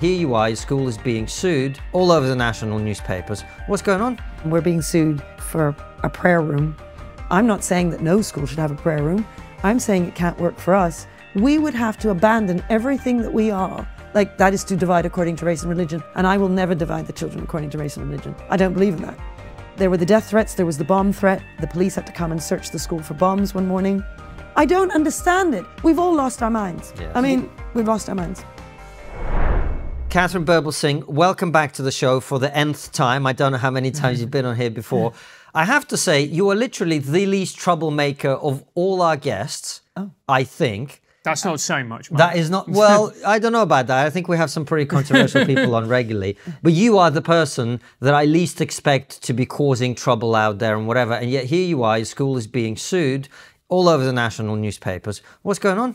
Here you are, your school is being sued all over the national newspapers. What's going on? We're being sued for a prayer room. I'm not saying that no school should have a prayer room. I'm saying it can't work for us. We would have to abandon everything that we are. Like, that is to divide according to race and religion, and I will never divide the children according to race and religion. I don't believe in that. There were the death threats, there was the bomb threat. The police had to come and search the school for bombs one morning. I don't understand it. We've all lost our minds. Yes. I mean, we've lost our minds. Katharine Birbalsingh, welcome back to the show for the nth time. I don't know how many times you've been on here before. I have to say, you are literally the least troublemaker of all our guests, I think. That's not saying much, Mike. That is not, well, I don't know about that. I think we have some pretty controversial people on regularly. But you are the person that I least expect to be causing trouble out there and whatever. And yet here you are, your school is being sued all over the national newspapers. What's going on?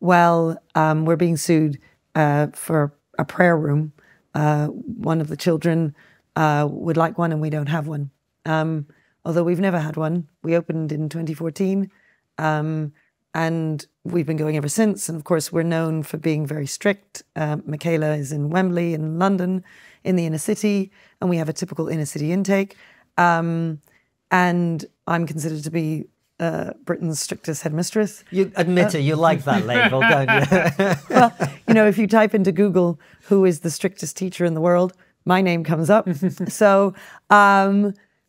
Well, we're being sued for a prayer room. One of the children would like one and we don't have one. Although we've never had one. We opened in 2014. And we've been going ever since. And of course, we're known for being very strict. Michaela is in Wembley, in London, in the inner city, and we have a typical inner city intake. And I'm considered to be Britain's strictest headmistress. You admit it, you like that label, don't you? Well, you know, if you type into Google, who is the strictest teacher in the world, my name comes up. So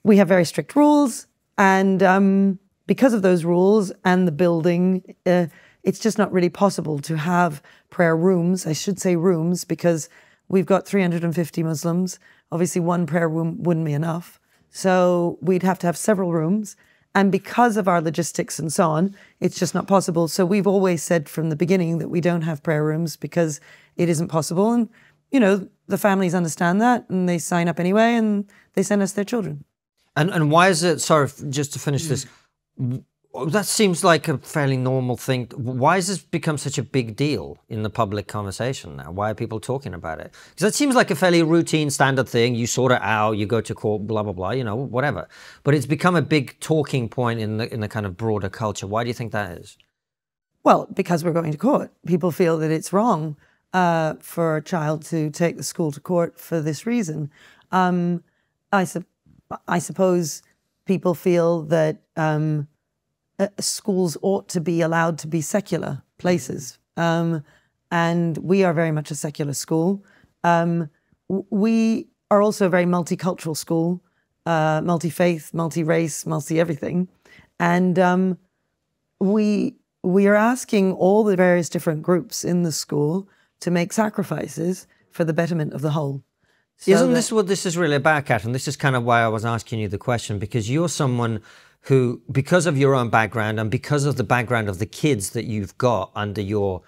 we have very strict rules. And because of those rules and the building, it's just not really possible to have prayer rooms. I should say rooms, because we've got 350 Muslims. Obviously, one prayer room wouldn't be enough. So we'd have to have several rooms. And because of our logistics and so on, it's just not possible. So we've always said from the beginning that we don't have prayer rooms because it isn't possible. And, you know, the families understand that and they sign up anyway and they send us their children. And why is it, sorry, just to finish this, that seems like a fairly normal thing. Why has this become such a big deal in the public conversation now? Why are people talking about it? Because that seems like a fairly routine, standard thing. You sort it out, you go to court, blah, blah, blah, you know, whatever. But it's become a big talking point in the kind of broader culture. Why do you think that is? Well, because we're going to court. People feel that it's wrong for a child to take the school to court for this reason. I suppose... people feel that schools ought to be allowed to be secular places. And we are very much a secular school. We are also a very multicultural school, multi-faith, multi-race, multi-everything. And we are asking all the various different groups in the school to make sacrifices for the betterment of the whole. So isn't this what this is really about, Katharine? This is kind of why I was asking you the question, because you're someone who, because of your own background and because of the background of the kids that you've got under your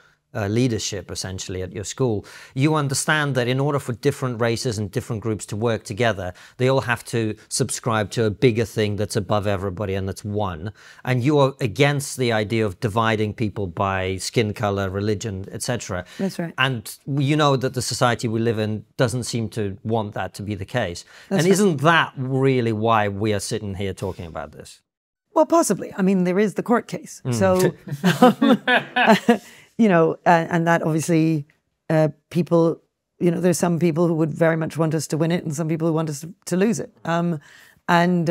leadership, essentially, at your school, you understand that in order for different races and different groups to work together, they all have to subscribe to a bigger thing that's above everybody and that's one. And you are against the idea of dividing people by skin color, religion, etc. That's right. And you know that the society we live in doesn't seem to want that to be the case. That's right. Isn't that really why we are sitting here talking about this? Well, possibly. I mean, there is the court case. So... You know, and that obviously people, you know, there's some people who would very much want us to win it and some people who want us to lose it. When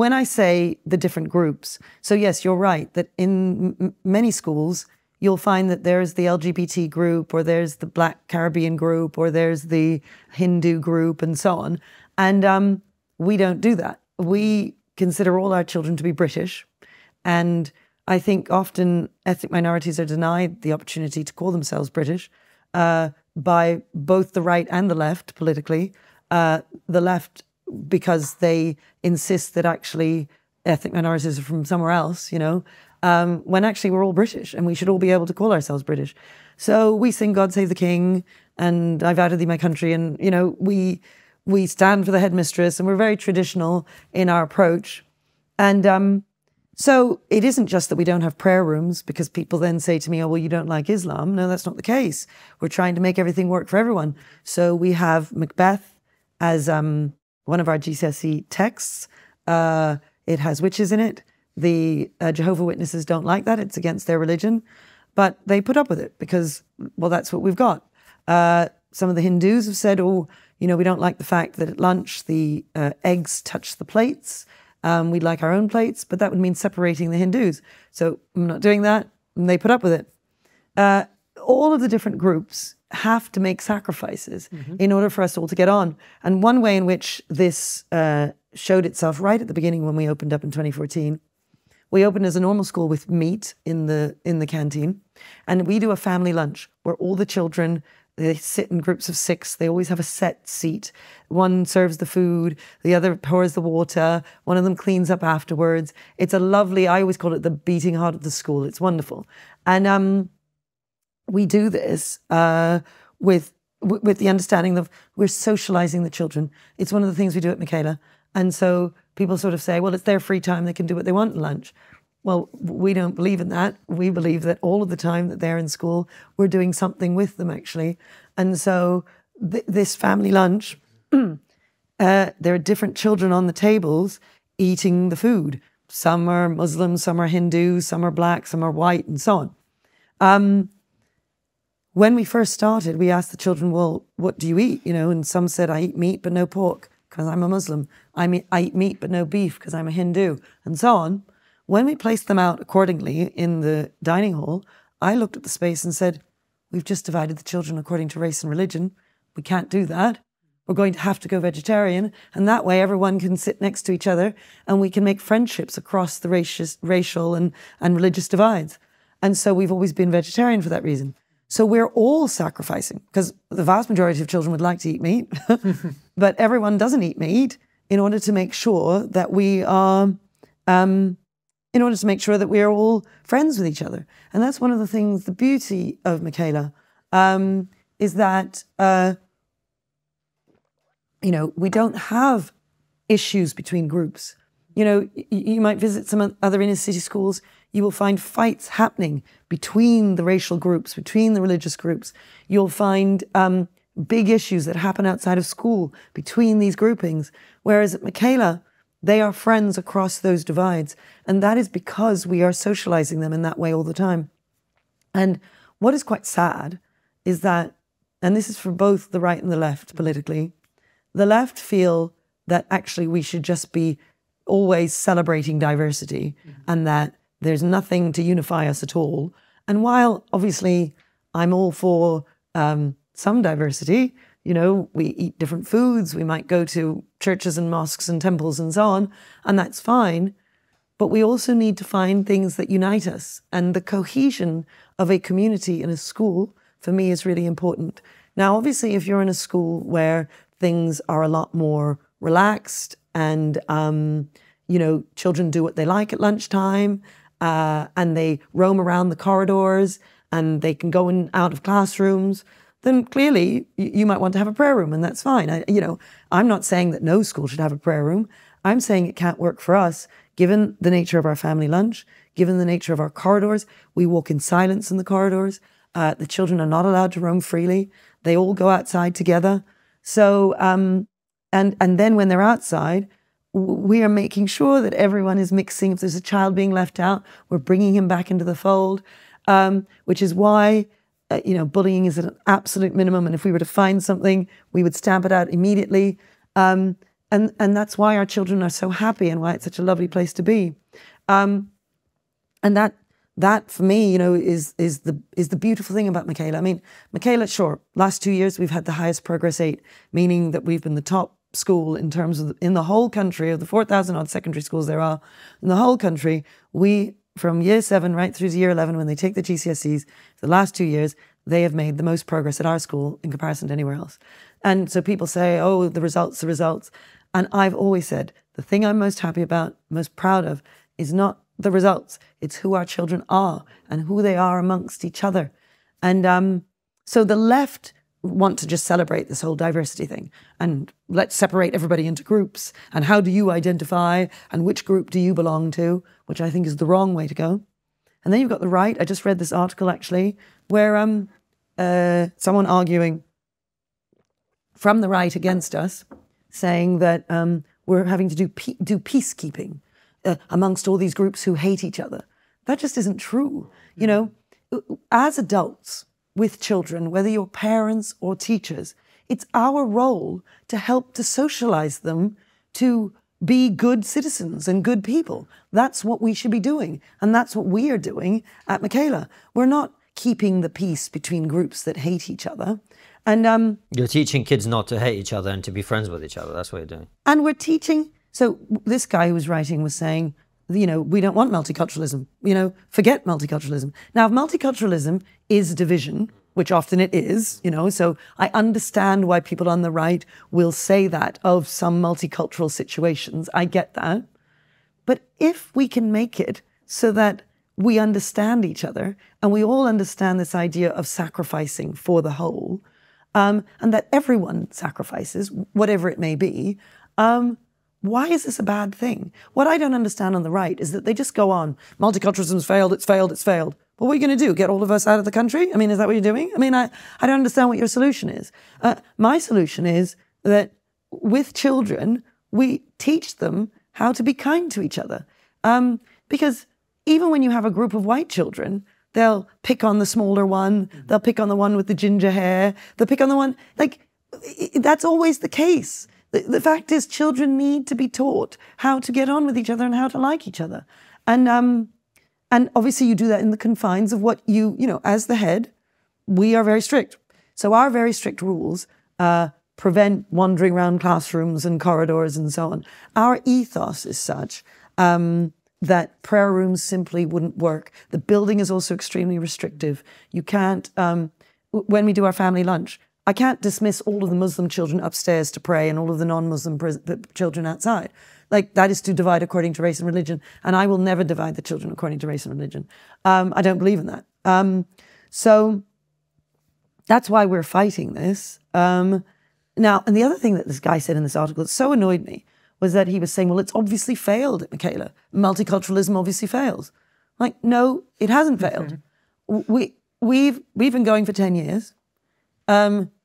I say the different groups, so yes, you're right that in many schools, you'll find that there's the LGBT group or there's the Black Caribbean group or there's the Hindu group and so on. And we don't do that. We consider all our children to be British, and I think often ethnic minorities are denied the opportunity to call themselves British by both the right and the left politically. The left, because they insist that actually ethnic minorities are from somewhere else, you know, when actually we're all British and we should all be able to call ourselves British. So we sing God Save the King and I vow to thee my country, and, you know, we stand for the headmistress, and we're very traditional in our approach. And so it isn't just that we don't have prayer rooms, because people then say to me, oh, well, you don't like Islam. No, that's not the case. We're trying to make everything work for everyone. So we have Macbeth as one of our GCSE texts. It has witches in it. The Jehovah's Witnesses don't like that. It's against their religion. But they put up with it because, well, that's what we've got. Some of the Hindus have said, oh, you know, we don't like the fact that at lunch the eggs touch the plates. We'd like our own plates, but that would mean separating the Hindus. So I'm not doing that. And they put up with it. All of the different groups have to make sacrifices in order for us all to get on. And one way in which this showed itself right at the beginning when we opened up in 2014, we opened as a normal school with meat in the canteen. And we do a family lunch where all the children, they sit in groups of 6. They always have a set seat. One serves the food, the other pours the water, one of them cleans up afterwards. It's a lovely, I always call it the beating heart of the school. It's wonderful. And we do this with the understanding of we're socializing the children. It's one of the things we do at Michaela. And so people sort of say, well, it's their free time. They can do what they want at lunch. Well, we don't believe in that. We believe that all of the time that they're in school, we're doing something with them, actually. And so this family lunch, there are different children on the tables eating the food. Some are Muslim, some are Hindu, some are black, some are white, and so on. When we first started, we asked the children, well, what do you eat? You know, and some said, I eat meat, but no pork, because I'm a Muslim. I eat meat, but no beef, because I'm a Hindu, and so on. When we placed them out accordingly in the dining hall, I looked at the space and said, we've just divided the children according to race and religion. We can't do that. We're going to have to go vegetarian. And that way everyone can sit next to each other and we can make friendships across the racial and religious divides. And so we've always been vegetarian for that reason. So we're all sacrificing because the vast majority of children would like to eat meat, but everyone doesn't eat meat in order to make sure that we are... in order to make sure that we are all friends with each other. And that's one of the things, the beauty of Michaela, is that, you know, we don't have issues between groups. You know, you might visit some other inner city schools, you will find fights happening between the racial groups, between the religious groups. You'll find big issues that happen outside of school between these groupings. Whereas at Michaela, they are friends across those divides. And that is because we are socializing them in that way all the time. And what is quite sad is that, and this is for both the right and the left politically, the left feel that actually we should just be always celebrating diversity and that there's nothing to unify us at all. And while obviously I'm all for some diversity, you know, we eat different foods, we might go to churches and mosques and temples and so on, and that's fine. But we also need to find things that unite us. And the cohesion of a community in a school, for me, is really important. Now, obviously, if you're in a school where things are a lot more relaxed and, you know, children do what they like at lunchtime and they roam around the corridors and they can go in and out of classrooms, then clearly you might want to have a prayer room, and that's fine. You know, I'm not saying that no school should have a prayer room. I'm saying it can't work for us, given the nature of our family lunch, given the nature of our corridors. We walk in silence in the corridors. The children are not allowed to roam freely. They all go outside together. So, and then when they're outside, we are making sure that everyone is mixing. If there's a child being left out, we're bringing him back into the fold, which is why... you know, bullying is at an absolute minimum, and if we were to find something, we would stamp it out immediately. And that's why our children are so happy and why it's such a lovely place to be. And that for me, you know, is the beautiful thing about Michaela. I mean, Michaela, sure, last 2 years we've had the highest Progress 8, meaning that we've been the top school in terms of in the whole country of the 4,000 odd secondary schools there are in the whole country. We, from year 7 right through to year 11, when they take the GCSEs, the last 2 years, they have made the most progress at our school in comparison to anywhere else. And so people say, oh, the results, the results. And I've always said, the thing I'm most happy about, most proud of, is not the results. It's who our children are and who they are amongst each other. And so the left want to just celebrate this whole diversity thing and let's separate everybody into groups and how do you identify and which group do you belong to, which I think is the wrong way to go. And then you've got the right. I just read this article actually where someone arguing from the right against us saying that we're having to do peacekeeping amongst all these groups who hate each other. That just isn't true. You know, as adults with children, whether you're parents or teachers, it's our role to help to socialize them to be good citizens and good people. That's what we should be doing. And that's what we are doing at Michaela. We're not keeping the peace between groups that hate each other. And you're teaching kids not to hate each other and to be friends with each other. That's what you're doing. And we're teaching. So this guy who was writing was saying, you know, we don't want multiculturalism. You know, forget multiculturalism. Now, if multiculturalism is division, which often it is, you know, so I understand why people on the right will say that of some multicultural situations. I get that. But if we can make it so that we understand each other and we all understand this idea of sacrificing for the whole, and that everyone sacrifices, whatever it may be, why is this a bad thing? What I don't understand on the right is that they just go on, multiculturalism's failed, it's failed, it's failed. Well, what are you going to do? Get all of us out of the country? I mean, is that what you're doing? I mean, I don't understand what your solution is. My solution is that with children, we teach them how to be kind to each other. Because even when you have a group of white children, they'll pick on the smaller one, they'll pick on the one with the ginger hair, they'll pick on the one, like, that's always the case. The fact is, children need to be taught how to get on with each other and how to like each other. And obviously you do that in the confines of what you know, as the head, we are very strict. So our very strict rules prevent wandering around classrooms and corridors and so on. Our ethos is such that prayer rooms simply wouldn't work. The building is also extremely restrictive. You can't, when we do our family lunch, I can't dismiss all of the Muslim children upstairs to pray and all of the non-Muslim children outside. Like, that is to divide according to race and religion. And I will never divide the children according to race and religion. I don't believe in that. So that's why we're fighting this. Now, and the other thing that this guy said in this article that so annoyed me was that he was saying, well, it's obviously failed at Michaela. Multiculturalism obviously fails. Like, no, it hasn't failed. Okay. We've been going for 10 years.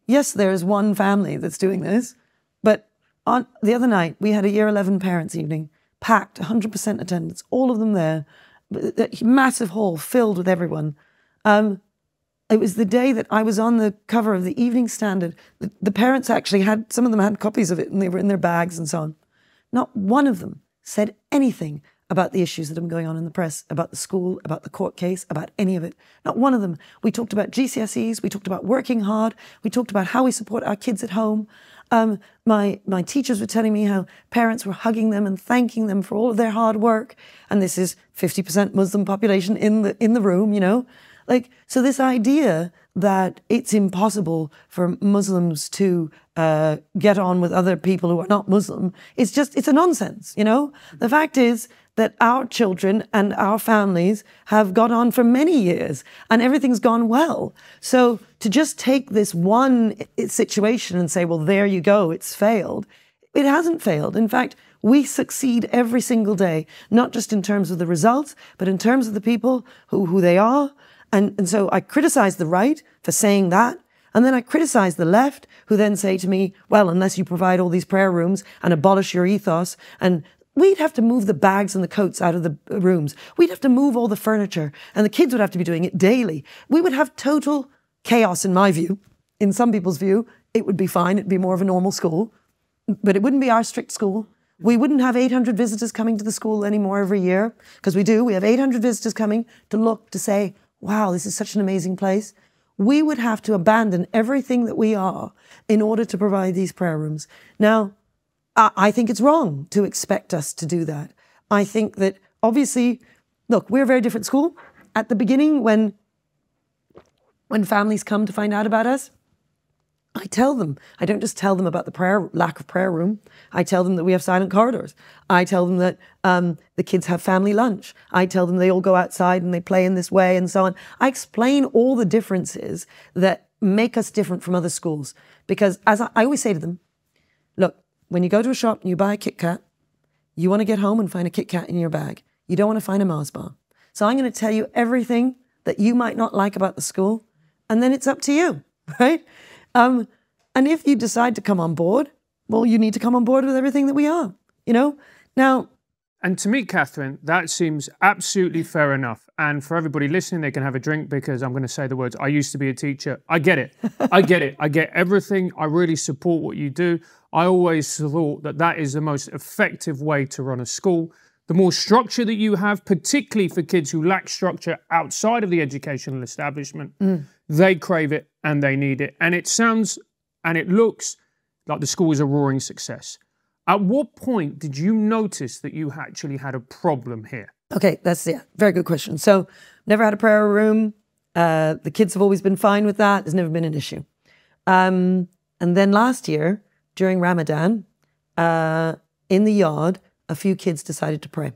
Yes, there is one family that's doing this, but on the other night, we had a year 11 parents evening, packed, 100% attendance, all of them there, a massive hall filled with everyone. It was the day that I was on the cover of the Evening Standard. The parents actually had, some of them had copies of it and they were in their bags and so on. Not one of them said anything about the issues that have been going on in the press, about the school, about the court case, about any of it. Not one of them. We talked about GCSEs, we talked about working hard, we talked about how we support our kids at home. My teachers were telling me how parents were hugging them and thanking them for all of their hard work. And this is 50% Muslim population in the room, you know. Like, so this idea that it's impossible for Muslims to get on with other people who are not Muslim, it's just, it's a nonsense, you know? The fact is that our children and our families have gone on for many years and everything's gone well. So to just take this one situation and say, well, there you go, it's failed. It hasn't failed. In fact, we succeed every single day, not just in terms of the results, but in terms of the people who they are. And so I criticize the right for saying that. And then I criticize the left, who then say to me, well, unless you provide all these prayer rooms and abolish your ethos, and we'd have to move the bags and the coats out of the rooms. We'd have to move all the furniture, and the kids would have to be doing it daily. We would have total chaos, in my view. In some people's view, it would be fine. It'd be more of a normal school, but it wouldn't be our strict school. We wouldn't have 800 visitors coming to the school anymore every year, because we do. We have 800 visitors coming to look, to say, wow, this is such an amazing place. We would have to abandon everything that we are in order to provide these prayer rooms. Now, I think it's wrong to expect us to do that. I think that, obviously, look, we're a very different school. At the beginning, when families come to find out about us, I tell them. I don't just tell them about the lack of prayer room. I tell them that we have silent corridors. I tell them that the kids have family lunch. I tell them they all go outside and they play in this way and so on. I explain all the differences that make us different from other schools. Because as I always say to them, look, when you go to a shop and you buy a Kit Kat, you want to get home and find a Kit Kat in your bag. You don't want to find a Mars bar. So I'm going to tell you everything that you might not like about the school, and then it's up to you, right? And if you decide to come on board, well, you need to come on board with everything that we are, you know? Now, And to me, Katharine, that seems absolutely fair enough. And for everybody listening, they can have a drink because I'm going to say the words, I used to be a teacher. I get it. I get it. I get everything. I really support what you do. I always thought that that is the most effective way to run a school. The more structure that you have, particularly for kids who lack structure outside of the educational establishment, they crave it and they need it. And it sounds and it looks like the school is a roaring success. At what point did you notice that you actually had a problem here? Okay, that's a very good question. So, never had a prayer room. The kids have always been fine with that. It's never been an issue. And then last year, during Ramadan, in the yard, a few kids decided to pray.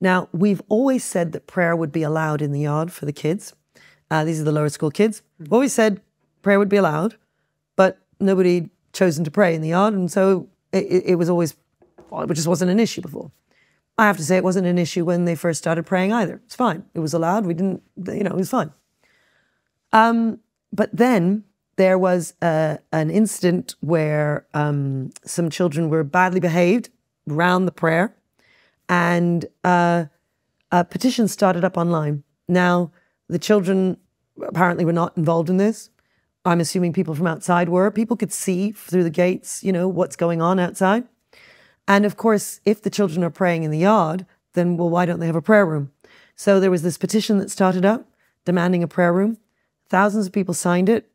Now, we've always said that prayer would be allowed in the yard for the kids. These are the lower school kids. We've always said prayer would be allowed, but nobody chosen to pray in the yard, and so it was always, well, it just wasn't an issue before. I have to say it wasn't an issue when they first started praying either. It's fine. It was allowed. We didn't, you know, it was fine. But then there was an incident where some children were badly behaved around the prayer, and a petition started up online. Now, the children apparently were not involved in this. I'm assuming people from outside were. People could see through the gates, you know, what's going on outside. And of course, if the children are praying in the yard, then, well, why don't they have a prayer room? So there was this petition that started up demanding a prayer room. Thousands of people signed it.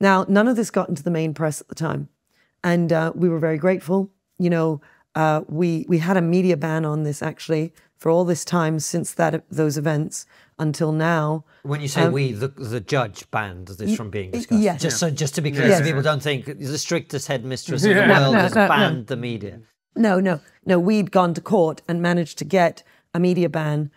Now, none of this got into the main press at the time. And we were very grateful. You know, we had a media ban on this, actually, for all this time since those events until now. When you say we, the judge banned this from being discussed. Yes. Just to be clear, so people don't think the strictest headmistress in the world has banned the media. No. We'd gone to court and managed to get a media ban,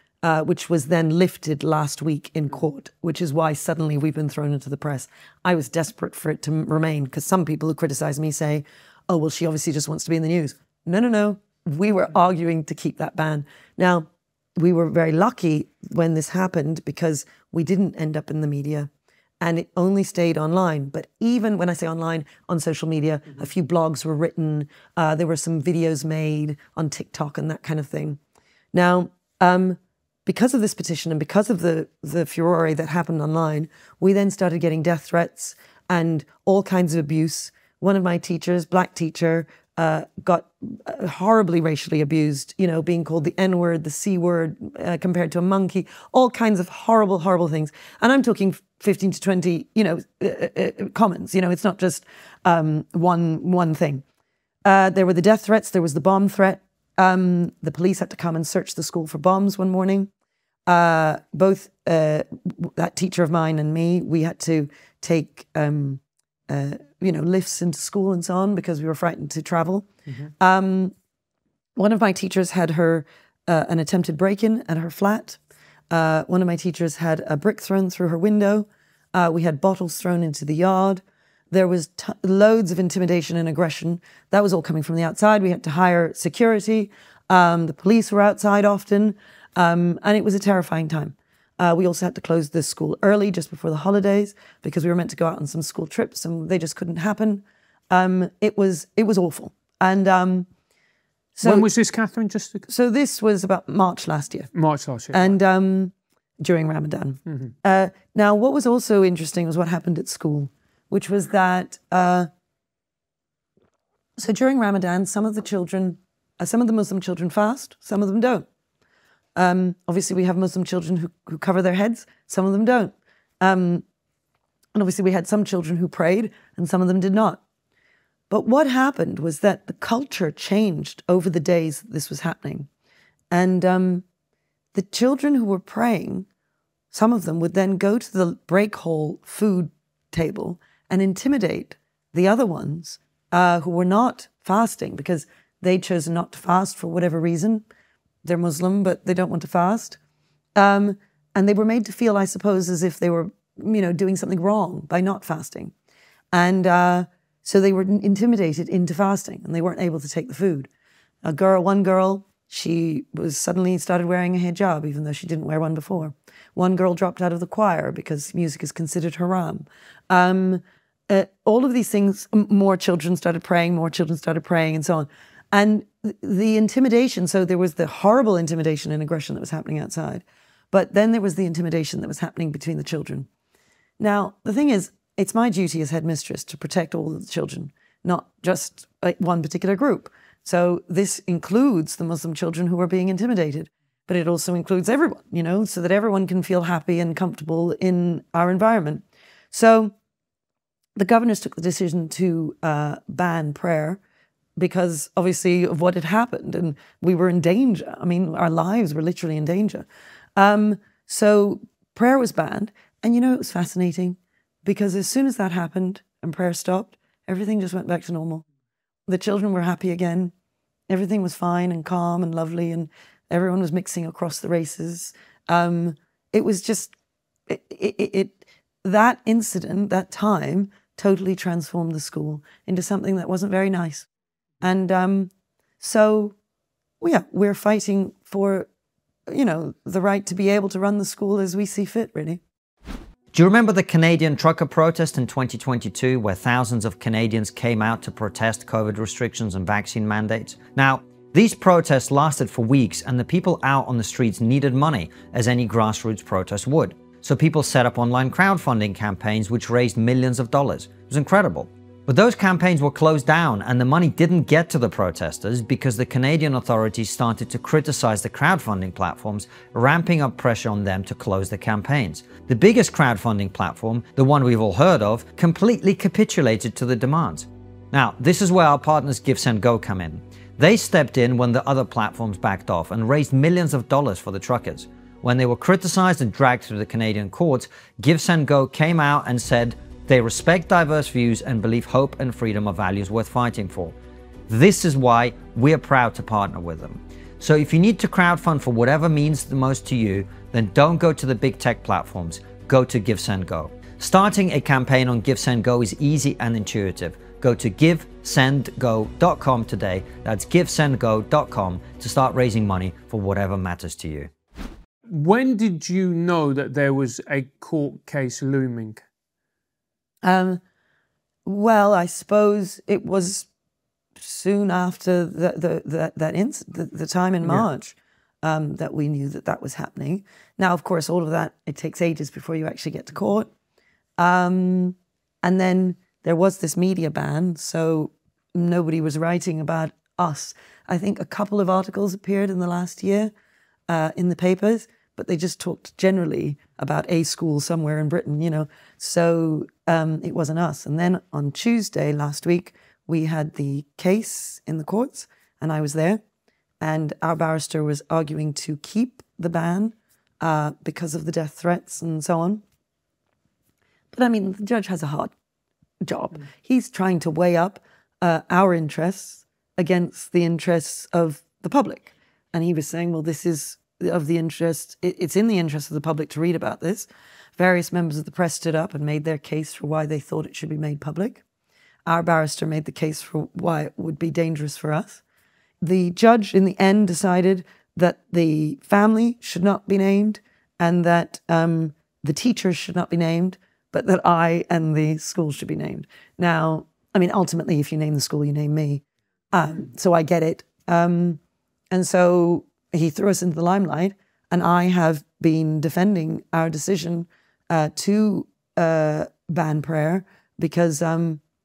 which was then lifted last week in court, which is why suddenly we've been thrown into the press. I was desperate for it to remain, because some people who criticize me say, oh, well, she obviously just wants to be in the news. No. We were arguing to keep that ban. Now, we were very lucky when this happened because we didn't end up in the media and it only stayed online. But even when I say online, on social media, a few blogs were written. There were some videos made on TikTok and that kind of thing. Now, because of this petition and because of the furore that happened online, we then started getting death threats and all kinds of abuse. One of my teachers, black teacher, got horribly racially abused, you know, being called the N-word, the C-word, compared to a monkey, all kinds of horrible, horrible things. And I'm talking 15 to 20, you know, comments, you know, it's not just one thing. There were the death threats, there was the bomb threat. The police had to come and search the school for bombs one morning. Both that teacher of mine and me, we had to take you know, lifts into school and so on because we were frightened to travel. One of my teachers had her an attempted break-in at her flat. One of my teachers had a brick thrown through her window. We had bottles thrown into the yard. There was loads of intimidation and aggression. That was all coming from the outside. We had to hire security. The police were outside often. And it was a terrifying time. We also had to close the school early just before the holidays because we were meant to go out on some school trips and they just couldn't happen. It was awful. And so when was this, Katharine? So this was about March last year. And during Ramadan. Now, what was also interesting was what happened at school, which was that so during Ramadan, some of the children, some of the Muslim children fast, some of them don't. Obviously, we have Muslim children who cover their heads. Some of them don't. And obviously, we had some children who prayed and some of them did not. But what happened was that the culture changed over the days that this was happening. And the children who were praying, some of them would then go to the break hall food table and intimidate the other ones who were not fasting because they chose not to fast for whatever reason. They're Muslim, but they don't want to fast. And they were made to feel, I suppose, as if they were, you know, doing something wrong by not fasting. And so they were intimidated into fasting and they weren't able to take the food. One girl, she was suddenly started wearing a hijab, even though she didn't wear one before. One girl dropped out of the choir because music is considered haram. All of these things, more children started praying and so on. And the intimidation, so there was the horrible intimidation and aggression that was happening outside, but then there was the intimidation that was happening between the children. Now, the thing is, it's my duty as headmistress to protect all of the children, not just one particular group. So this includes the Muslim children who are being intimidated, but it also includes everyone, you know, so that everyone can feel happy and comfortable in our environment. So the governors took the decision to ban prayer because obviously of what had happened and we were in danger. I mean, our lives were literally in danger. So prayer was banned. And you know, it was fascinating because as soon as that happened and prayer stopped, everything just went back to normal. The children were happy again. Everything was fine and calm and lovely and everyone was mixing across the races. It was just, that incident, that time, totally transformed the school into something that wasn't very nice. And so, well, yeah, we're fighting for, you know, the right to be able to run the school as we see fit, really. Do you remember the Canadian trucker protest in 2022, where thousands of Canadians came out to protest COVID restrictions and vaccine mandates? Now, these protests lasted for weeks, and the people out on the streets needed money, as any grassroots protest would. So people set up online crowdfunding campaigns which raised millions of dollars. It was incredible. But those campaigns were closed down and the money didn't get to the protesters because the Canadian authorities started to criticize the crowdfunding platforms, ramping up pressure on them to close the campaigns. The biggest crowdfunding platform, the one we've all heard of, completely capitulated to the demands. Now, this is where our partners GiveSendGo come in. They stepped in when the other platforms backed off and raised millions of dollars for the truckers. When they were criticized and dragged through the Canadian courts, GiveSendGo came out and said they respect diverse views and believe hope and freedom are values worth fighting for. This is why we're proud to partner with them. So if you need to crowdfund for whatever means the most to you, then don't go to the big tech platforms, go to GiveSendGo. Starting a campaign on GiveSendGo is easy and intuitive. Go to givesendgo.com today, that's givesendgo.com, to start raising money for whatever matters to you. When did you know that there was a court case looming? Well, I suppose it was soon after the time in March that we knew that that was happening. Now, of course, all of that, it takes ages before you actually get to court. And then there was this media ban, so nobody was writing about us. I think a couple of articles appeared in the last year in the papers, but they just talked generally about a school somewhere in Britain, you know. So it wasn't us. And then on Tuesday last week, we had the case in the courts and I was there. And our barrister was arguing to keep the ban because of the death threats and so on. But I mean, the judge has a hard job. He's trying to weigh up our interests against the interests of the public. And he was saying, well, this is of the interest, it's in the interest of the public to read about this. Various members of the press stood up and made their case for why they thought it should be made public. Our barrister made the case for why it would be dangerous for us. The judge in the end decided that the family should not be named and that the teachers should not be named, but that I and the school should be named. Now, I mean, ultimately, if you name the school, you name me. So I get it. And so he threw us into the limelight, and I have been defending our decision to ban prayer because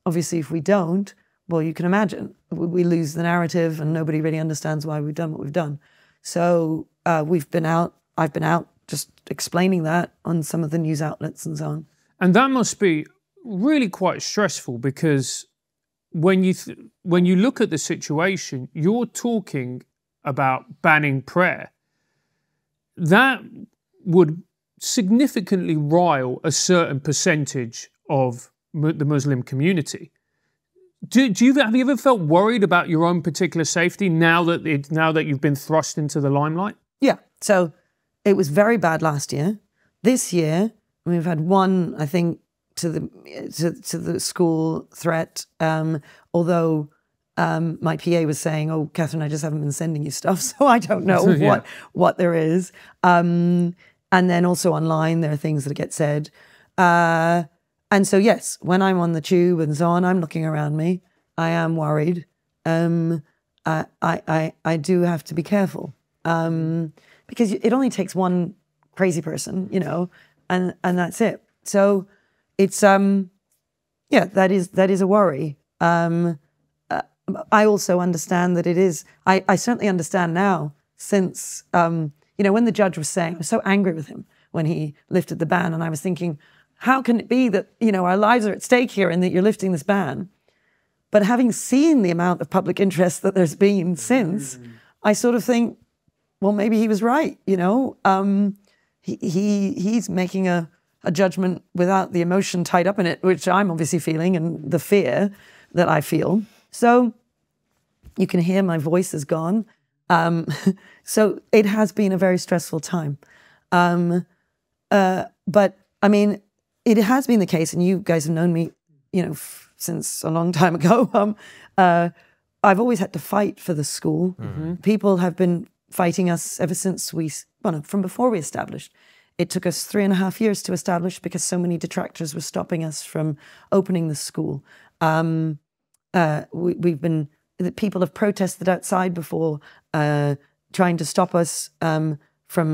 obviously if we don't, well, you can imagine, we lose the narrative and nobody really understands why we've done what we've done. So we've been out, I've been out just explaining that on some of the news outlets and so on. And that must be really quite stressful because when you look at the situation, you're talking about banning prayer, that would significantly rile a certain percentage of the Muslim community. Have you ever felt worried about your own particular safety now that you've been thrust into the limelight? Yeah, so it was very bad last year. This year, we've had one, I think, to the school threat, although my PA was saying, oh, Katharine, I just haven't been sending you stuff, so I don't know what there is. And then also online, there are things that get said. And so, yes, when I'm on the tube and so on, I'm looking around me. I am worried. I do have to be careful because it only takes one crazy person, you know, and that's it. So it's yeah, that is a worry. I also understand that it is. I certainly understand now since you know, when the judge was saying, I was so angry with him when he lifted the ban, and I was thinking, how can it be that, you know, our lives are at stake here and that you're lifting this ban? But having seen the amount of public interest that there's been since, I sort of think, well, maybe he was right, you know. He's making a judgment without the emotion tied up in it, which I'm obviously feeling, and the fear that I feel. So you can hear my voice is gone. So it has been a very stressful time. But, I mean, it has been the case, and you guys have known me, you know, since a long time ago. I've always had to fight for the school. Mm-hmm. People have been fighting us ever since we, well, no, from before we established. It took us 3.5 years to establish because so many detractors were stopping us from opening the school. We've been, people have protested outside before, trying to stop us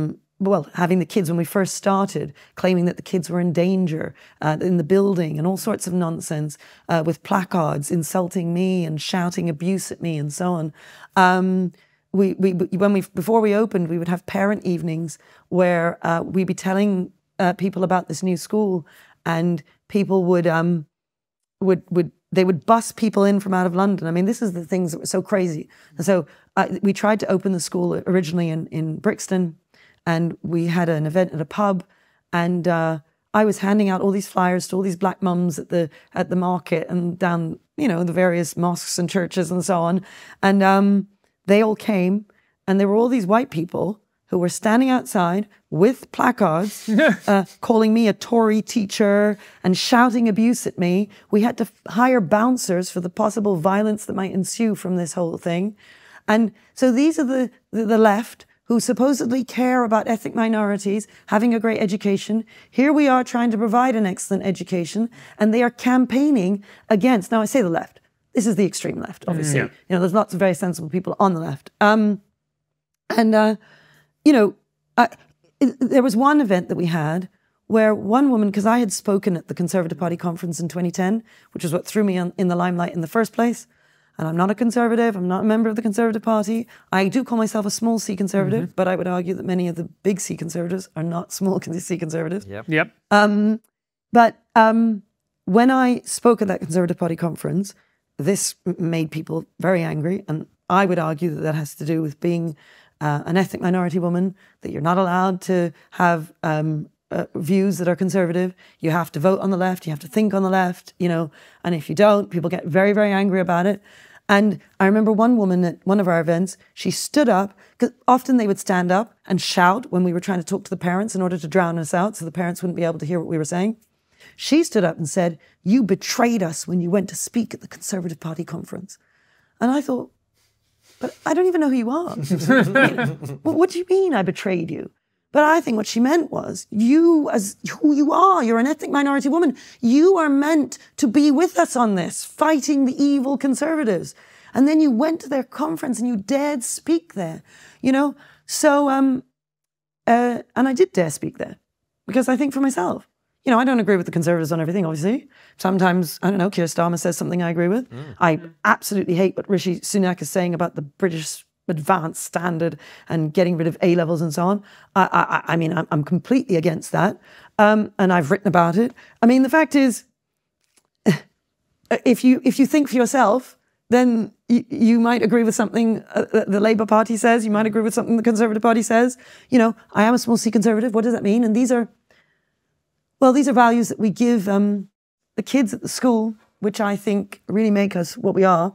from, well, having the kids when we first started, claiming that the kids were in danger in the building and all sorts of nonsense with placards insulting me and shouting abuse at me and so on. Before we opened, we would have parent evenings where we'd be telling people about this new school, and people would bus people in from out of London. I mean, this is the things that were so crazy. And so we tried to open the school originally in Brixton. And we had an event at a pub, and I was handing out all these flyers to all these black mums at the market and down, you know, the various mosques and churches and so on. And they all came, and there were all these white people who were standing outside with placards, calling me a Tory teacher and shouting abuse at me. We had to hire bouncers for the possible violence that might ensue from this whole thing. And so these are the left, who supposedly care about ethnic minorities having a great education. Here we are trying to provide an excellent education, and they are campaigning against, now I say the left, this is the extreme left, obviously. Yeah. You know, there's lots of very sensible people on the left. You know, there was one event that we had where one woman, because I had spoken at the Conservative Party conference in 2010, which is what threw me in the limelight in the first place. And I'm not a conservative, I'm not a member of the Conservative Party. I do call myself a small C conservative, but I would argue that many of the big C conservatives are not small C conservatives. Yep. Yep. When I spoke at that Conservative Party conference, this made people very angry. And I would argue that that has to do with being an ethnic minority woman, that you're not allowed to have views that are conservative. You have to vote on the left, you have to think on the left, you know. And if you don't, people get very, very angry about it. And I remember one woman at one of our events, she stood up, because often they would stand up and shout when we were trying to talk to the parents in order to drown us out so the parents wouldn't be able to hear what we were saying. She stood up and said, "You betrayed us when you went to speak at the Conservative Party conference." And I thought, but I don't even know who you are. What do you mean I betrayed you? But I think what she meant was, you, as who you are, you're an ethnic minority woman. You are meant to be with us on this, fighting the evil conservatives. And then you went to their conference and you dared speak there, you know? So, and I did dare speak there because I think for myself, you know, I don't agree with the conservatives on everything, obviously. Sometimes, I don't know, Keir Starmer says something I agree with. Mm. I absolutely hate what Rishi Sunak is saying about the British advanced standard and getting rid of A-levels and so on. I mean, I'm completely against that. And I've written about it. I mean, the fact is, if you think for yourself, then you might agree with something the Labour Party says, you might agree with something the Conservative Party says. You know, I am a small C conservative, what does that mean? And these are, well, these are values that we give the kids at the school, which I think really make us what we are.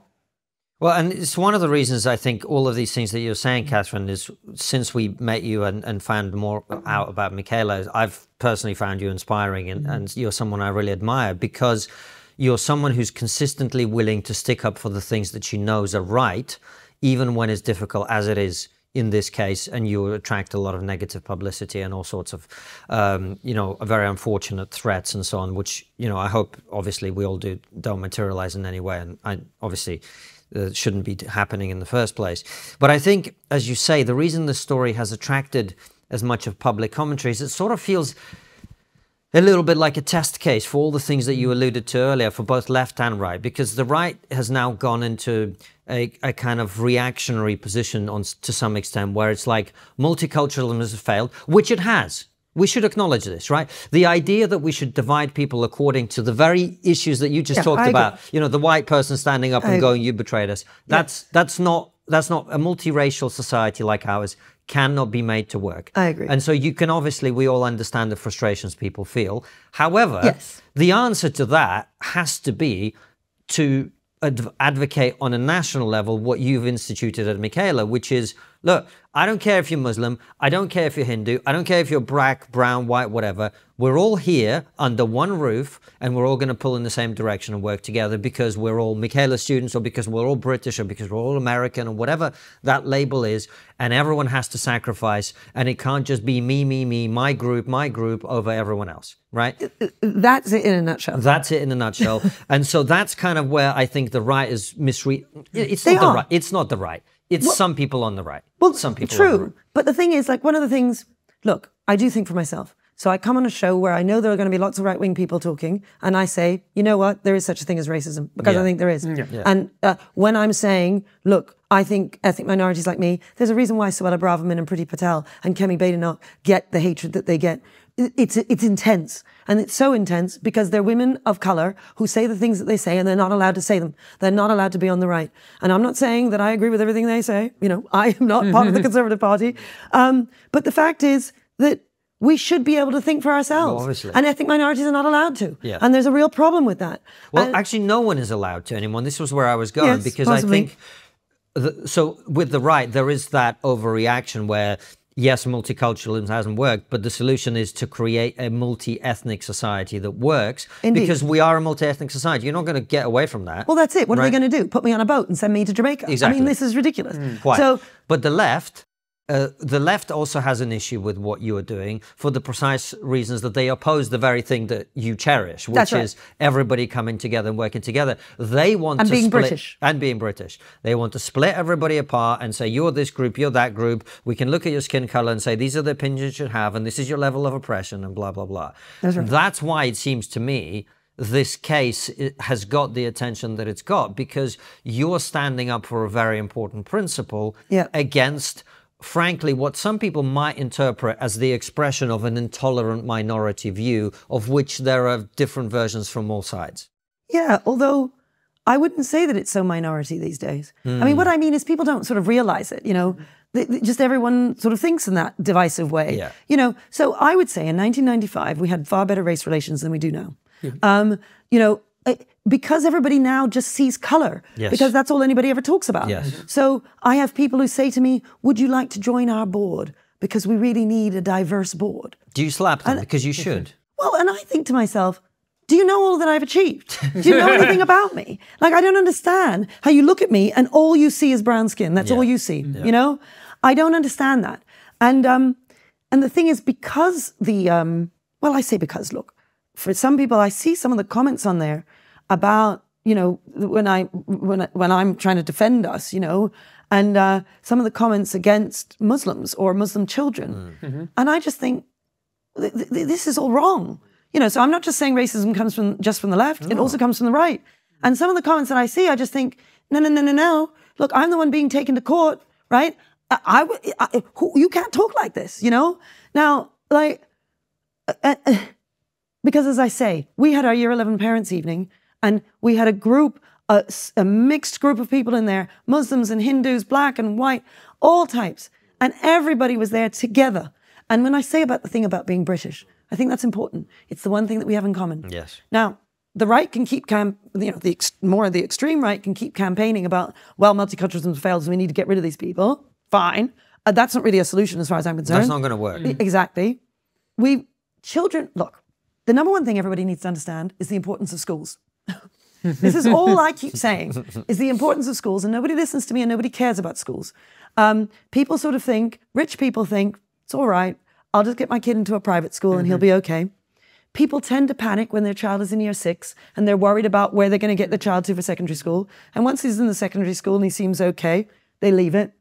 Well, and it's one of the reasons I think all of these things that you're saying, Katharine, is since we met you and found more out about Michaela, I've personally found you inspiring, and you're someone I really admire because you're someone who's consistently willing to stick up for the things that she knows are right, even when it's difficult as it is in this case, and you attract a lot of negative publicity and all sorts of, very unfortunate threats and so on, which, I hope obviously we all don't materialize in any way. And obviously shouldn't be happening in the first place. But I think, as you say, the reason the story has attracted as much of public commentary is it sort of feels a little bit like a test case for all the things that you alluded to earlier, for both left and right, because the right has now gone into a kind of reactionary position to some extent, where it's like multiculturalism has failed, which it has. We should acknowledge this, right? The idea that we should divide people according to the very issues that you just talked about, the white person standing up and going, you betrayed us. That's not a multiracial society like ours cannot be made to work. I agree. And so we all understand the frustrations people feel. However, the answer to that has to be to advocate on a national level what you've instituted at Michaela, which is, look, I don't care if you're Muslim, I don't care if you're Hindu, I don't care if you're black, brown, white, whatever. We're all here under one roof, and we're all going to pull in the same direction and work together because we're all Michaela students, or because we're all British, or because we're all American, or whatever that label is. And everyone has to sacrifice, and it can't just be me, me, me, my group over everyone else, right? That's it in a nutshell. That's it in a nutshell. And so that's kind of where I think the right is It's not the right. It's some people on the right. Well, some people. True. But the thing is, one of the things, look, I do think for myself. So I come on a show where I know there are going to be lots of right-wing people talking, and I say, you know what, there is such a thing as racism, because I think there is. Yeah. Yeah. And when I'm saying, look, I think ethnic minorities like me, there's a reason why Suella Braverman and Priti Patel and Kemi Badenoch get the hatred that they get. It's intense. And it's so intense because they're women of color who say the things that they say, and they're not allowed to say them. They're not allowed to be on the right. And I'm not saying that I agree with everything they say. I am not part of the Conservative Party. But the fact is that we should be able to think for ourselves. Well, and ethnic minorities are not allowed to. Yeah. And there's a real problem with that. Well, actually, no one is allowed to anymore. This was where I was going, because possibly. So with the right, there is that overreaction where, yes, multiculturalism hasn't worked, but the solution is to create a multi-ethnic society that works. Indeed. Because we are a multi-ethnic society. You're not going to get away from that. Well, that's it. What are we going to do? Put me on a boat and send me to Jamaica? Exactly. I mean, this is ridiculous. But the left also has an issue with what you are doing, for the precise reasons that they oppose the very thing that you cherish, which is everybody coming together and working together. They want to split. And being British. They want to split everybody apart and say, you're this group, you're that group. We can look at your skin color and say, these are the opinions you should have, and this is your level of oppression, and blah, blah, blah. That's why it seems to me this case has got the attention that it's got, because you're standing up for a very important principle against, frankly, what some people might interpret as the expression of an intolerant minority view, of which there are different versions from all sides. Yeah, although I wouldn't say that it's so minority these days. I mean, what I mean is people don't sort of realize it, just everyone sort of thinks in that divisive way. Yeah. So I would say in 1995, we had far better race relations than we do now. Because everybody now just sees color, because that's all anybody ever talks about. So I have people who say to me, would you like to join our board? Because we really need a diverse board. Do you slap them? Because you should. Well, and I think to myself, do you know all that I've achieved? Do you know anything about me? I don't understand how you look at me and all you see is brown skin. That's all you see, I don't understand that. And the thing is, because look, for some people, I see some of the comments on there about, when I'm trying to defend us, and some of the comments against Muslims or Muslim children. And I just think, this is all wrong. So I'm not just saying racism comes just from the left, it also comes from the right. And some of the comments that I see, I just think, no. Look, I'm the one being taken to court, right? You can't talk like this, Now, because as I say, we had our year 11 parents evening, and we had a group, a mixed group of people in there, Muslims and Hindus, black and white, all types. And everybody was there together. And when I say about the thing about being British, I think that's important. It's the one thing that we have in common. Yes. Now, the right can keep, the extreme right can keep campaigning about, well, multiculturalism fails, we need to get rid of these people. Fine. That's not really a solution as far as I'm concerned. That's not going to work. Exactly. Look, the number one thing everybody needs to understand is the importance of schools. This is all I keep saying, is the importance of schools, and nobody listens to me and nobody cares about schools. People sort of think, rich people think, it's all right, I'll just get my kid into a private school and he'll be okay. People tend to panic when their child is in year 6 and they're worried about where they're going to get the child to for secondary school. And once he's in the secondary school and he seems okay, they leave it.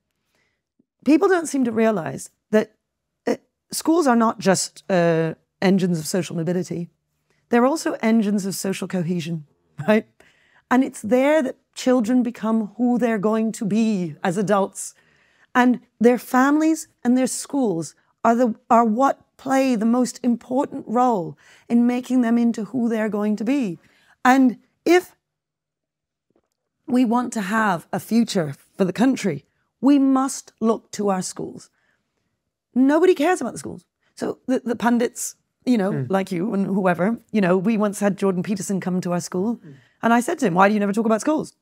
People don't seem to realize that schools are not just engines of social mobility. They're also engines of social cohesion, right? And it's there that children become who they're going to be as adults. And their families and their schools are what play the most important role in making them into who they're going to be. And if we want to have a future for the country, we must look to our schools. Nobody cares about the schools. So the pundits, you know, like you and whoever, you know, we once had Jordan Peterson come to our school and I said to him, why do you never talk about schools?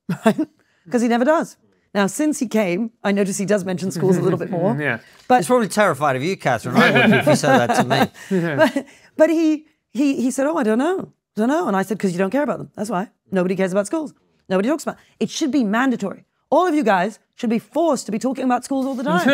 Because he never does. Now, since he came, I notice he does mention schools a little bit more. Yeah, but he's probably terrified of you, Katharine. I wouldn't if you said that to me. Yeah. But he said, oh, I don't know. I don't know. And I said, because you don't care about them. That's why. Nobody cares about schools. Nobody talks about it. It should be mandatory. All of you guys should be forced to be talking about schools all the time,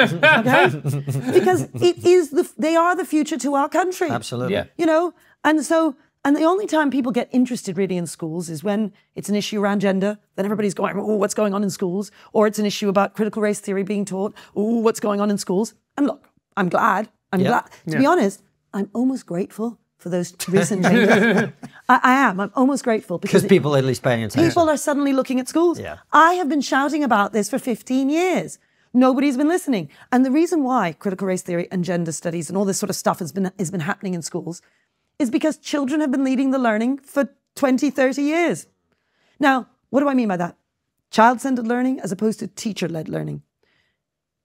okay? Because it is they are the future to our country. Absolutely. Yeah. You know, and so... And the only time people get interested really in schools is when it's an issue around gender, then everybody's going, oh, what's going on in schools? Or it's an issue about critical race theory being taught, oh, what's going on in schools? And look, I'm glad, To be honest, I'm almost grateful for those recent changes. I'm almost grateful. Because people are at least paying attention. People are suddenly looking at schools. Yeah. I have been shouting about this for 15 years. Nobody's been listening. And the reason why critical race theory and gender studies and all this sort of stuff has been happening in schools is because children have been leading the learning for 20, 30 years. Now, what do I mean by that? Child-centered learning as opposed to teacher-led learning.